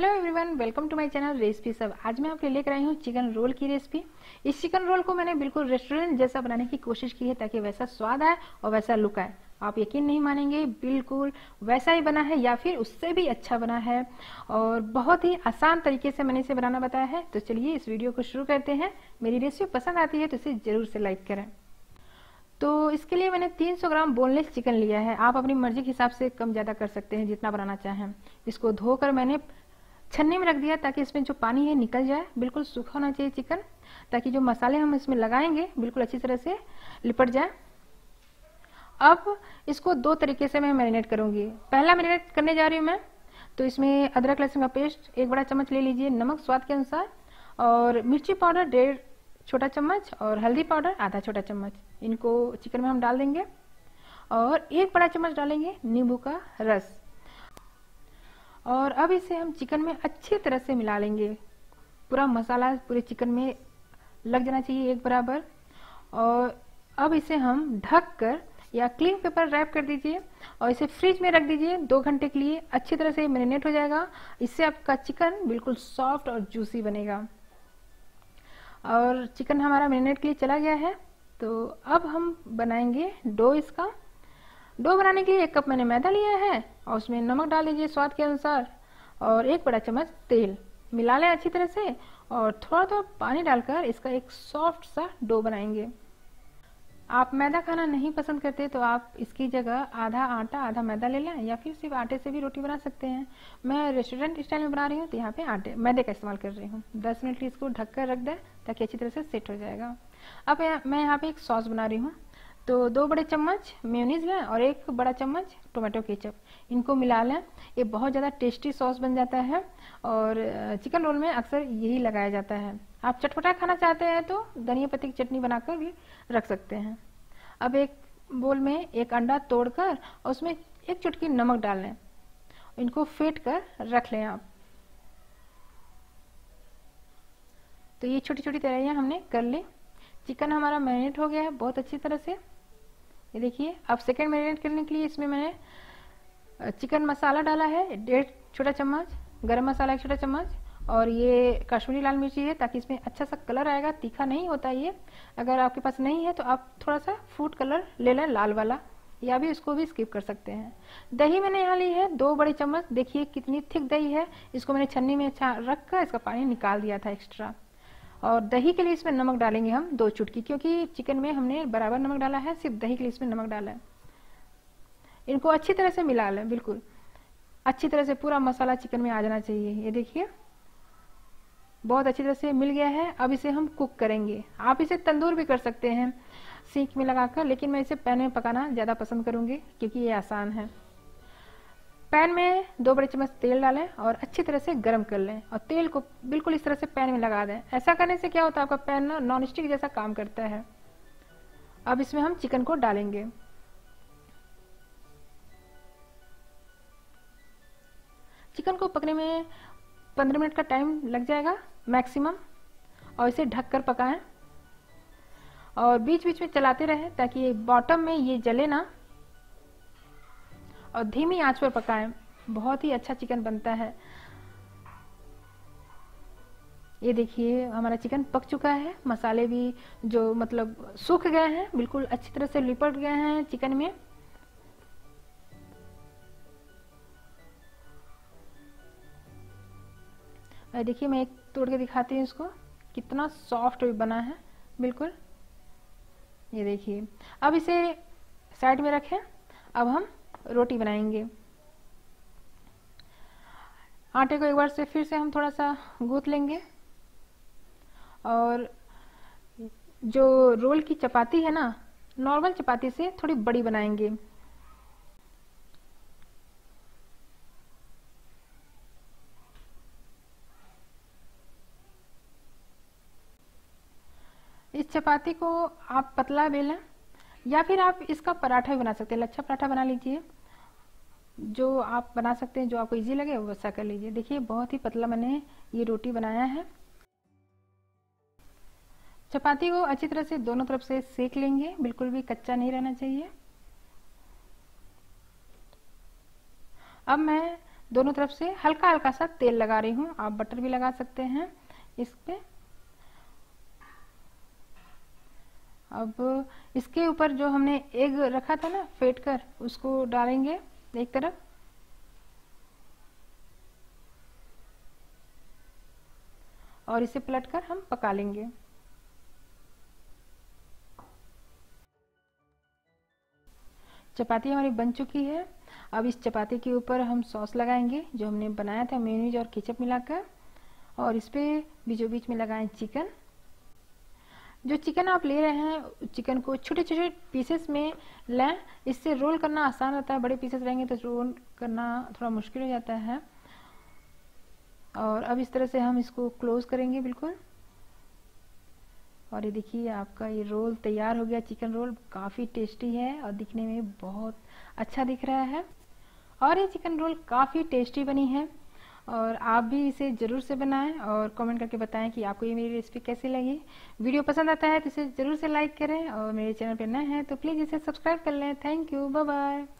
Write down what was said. Hello everyone, welcome to my channel recipe सब। आज मैं आपके लिए लेकर आई हूँ चिकन रोल की रेसिपी। इस चिकन रोल को मैंने बिल्कुल रेस्टोरेंट जैसा बनाने की कोशिश की है ताकि वैसा स्वाद आए और वैसा लुक आए। आप यकीन नहीं मानेंगे, बिल्कुल वैसा ही बना है या फिर उससे भी अच्छा बना है और बहुत ही आसान तरीके से मैंने इसे बनाना बताया है। तो चलिए इस वीडियो को शुरू करते हैं। मेरी रेसिपी पसंद आती है तो इसे जरूर से लाइक करें। तो इसके लिए मैंने 300 ग्राम बोनलेस चिकन लिया है। आप अपनी मर्जी के हिसाब से कम ज़्यादा कर सकते हैं, जितना बनाना चाहें। इसको धोकर मैंने छन्ने में रख दिया ताकि इसमें जो पानी है निकल जाए। बिल्कुल सूखा होना चाहिए चिकन, ताकि जो मसाले हम इसमें लगाएंगे बिल्कुल अच्छी तरह से लिपट जाए। अब इसको दो तरीके से मैं मैरिनेट करूँगी। पहला मैरिनेट करने जा रही हूँ मैं, तो इसमें अदरक लहसुन का पेस्ट 1 बड़ा चम्मच ले लीजिए, नमक स्वाद के अनुसार, और मिर्ची पाउडर 1.5 छोटा चम्मच और हल्दी पाउडर 1/2 छोटा चम्मच। इनको चिकन में हम डाल देंगे और 1 बड़ा चम्मच डालेंगे नींबू का रस। और अब इसे हम चिकन में अच्छी तरह से मिला लेंगे। पूरा मसाला पूरे चिकन में लग जाना चाहिए एक बराबर। और अब इसे हम ढक कर या क्लिंग पेपर रैप कर दीजिए और इसे फ्रिज में रख दीजिए 2 घंटे के लिए। अच्छी तरह से मैरिनेट हो जाएगा। इससे आपका चिकन बिल्कुल सॉफ्ट और जूसी बनेगा। और चिकन हमारा मैरिनेट के लिए चला गया है। तो अब हम बनाएंगे डो। इसका डो बनाने के लिए 1 कप मैंने मैदा लिया है और उसमें नमक डाल दीजिए स्वाद के अनुसार और 1 बड़ा चम्मच तेल मिला लें अच्छी तरह से। और थोड़ा थोड़ा पानी डालकर इसका एक सॉफ्ट सा डो बनाएंगे। आप मैदा खाना नहीं पसंद करते तो आप इसकी जगह आधा आटा आधा मैदा ले लें, या फिर सिर्फ आटे से भी रोटी बना सकते हैं। मैं रेस्टोरेंट स्टाइल में बना रही हूँ तो यहाँ पे आटे मैदे का इस्तेमाल कर रही हूँ। 10 मिनट के लिए इसको ढक कर रख दें ताकि अच्छी तरह से सेट हो जाएगा। अब मैं यहाँ पे एक सॉस बना रही हूँ। तो 2 बड़े चम्मच मेयोनीज लें और 1 बड़ा चम्मच टोमेटो केचप, इनको मिला लें। ये बहुत ज़्यादा टेस्टी सॉस बन जाता है और चिकन रोल में अक्सर यही लगाया जाता है। आप चटपटा खाना चाहते हैं तो धनिया पत्ते की चटनी बनाकर भी रख सकते हैं। अब एक बोल में 1 अंडा तोड़कर और उसमें 1 चुटकी नमक डाल लें। इनको फेंट कर रख लें आप। तो ये छोटी छोटी तैयारियाँ हमने कर ली। चिकन हमारा मैरिनेट हो गया है बहुत अच्छी तरह से। ये देखिए। अब सेकेंड मैरिनेट करने के लिए इसमें मैंने चिकन मसाला डाला है 1.5 छोटा चम्मच, गरम मसाला 1 छोटा चम्मच, और ये कश्मीरी लाल मिर्ची है ताकि इसमें अच्छा सा कलर आएगा। तीखा नहीं होता ये। अगर आपके पास नहीं है तो आप थोड़ा सा फूड कलर ले लें लाल वाला, या भी इसको भी स्किप कर सकते हैं। दही मैंने यहाँ ली है 2 बड़े चम्मच। देखिए कितनी थिक दही है। इसको मैंने छन्नी में रख कर इसका पानी निकाल दिया था एक्स्ट्रा। और दही के लिए इसमें नमक डालेंगे हम 2 चुटकी, क्योंकि चिकन में हमने बराबर नमक डाला है, सिर्फ दही के लिए इसमें नमक डाला है। इनको अच्छी तरह से मिला लें। बिल्कुल अच्छी तरह से पूरा मसाला चिकन में आ जाना चाहिए। ये देखिए बहुत अच्छी तरह से मिल गया है। अब इसे हम कुक करेंगे। आप इसे तंदूर भी कर सकते हैं सीख में लगाकर, लेकिन मैं इसे पैन में पकाना ज़्यादा पसंद करूँगी क्योंकि ये आसान है। पैन में 2 बड़े चम्मच तेल डालें और अच्छी तरह से गर्म कर लें और तेल को बिल्कुल इस तरह से पैन में लगा दें। ऐसा करने से क्या होता है, आपका पैन ना नॉन स्टिक जैसा काम करता है। अब इसमें हम चिकन को डालेंगे। चिकन को पकने में 15 मिनट का टाइम लग जाएगा मैक्सिमम। और इसे ढककर पकाएं और बीच बीच में चलाते रहें ताकि बॉटम में ये जले ना। और धीमी आंच पर पकाएं। बहुत ही अच्छा चिकन बनता है। ये देखिए हमारा चिकन पक चुका है। मसाले भी जो मतलब सूख गए हैं, बिल्कुल अच्छी तरह से लिपट गए हैं चिकन में। देखिए मैं एक तोड़ के दिखाती हूँ इसको, कितना सॉफ्ट भी बना है बिल्कुल। ये देखिए। अब इसे साइड में रखें। अब हम रोटी बनाएंगे। आटे को एक बार से फिर से हम थोड़ा सा गूंथ लेंगे। और जो रोल की चपाती है ना, नॉर्मल चपाती से थोड़ी बड़ी बनाएंगे। इस चपाती को आप पतला बेलें, या फिर आप इसका पराठा भी बना सकते हैं। लच्छा पराठा बना लीजिए, जो आप बना सकते हैं, जो आपको इजी लगे वैसा कर लीजिए। देखिए बहुत ही पतला मैंने ये रोटी बनाया है। चपाती को अच्छी तरह से दोनों तरफ से सेक लेंगे। बिल्कुल भी कच्चा नहीं रहना चाहिए। अब मैं दोनों तरफ से हल्का हल्का सा तेल लगा रही हूँ। आप बटर भी लगा सकते हैं इस पे। अब इसके ऊपर जो हमने एग रखा था ना फेंट कर, उसको डालेंगे एक तरफ। और इसे पलटकर हम पका लेंगे। चपाती हमारी बन चुकी है। अब इस चपाती के ऊपर हम सॉस लगाएंगे जो हमने बनाया था, मेयोनीज और केचप मिलाकर। और इस पे बीचों बीच में लगाएं चिकन। जो चिकन आप ले रहे हैं, चिकन को छोटे छोटे पीसेस में लें, इससे रोल करना आसान होता है। बड़े पीसेस रहेंगे तो रोल करना थोड़ा मुश्किल हो जाता है। और अब इस तरह से हम इसको क्लोज करेंगे बिल्कुल। और ये देखिए आपका ये रोल तैयार हो गया, चिकन रोल। काफ़ी टेस्टी है और दिखने में बहुत अच्छा दिख रहा है। और ये चिकन रोल काफ़ी टेस्टी बनी है और आप भी इसे ज़रूर से बनाएं और कमेंट करके बताएं कि आपको ये मेरी रेसिपी कैसी लगी। वीडियो पसंद आता है तो इसे ज़रूर से लाइक करें और मेरे चैनल पर नए हैं तो प्लीज़ इसे सब्सक्राइब कर लें। Thank you, bye bye.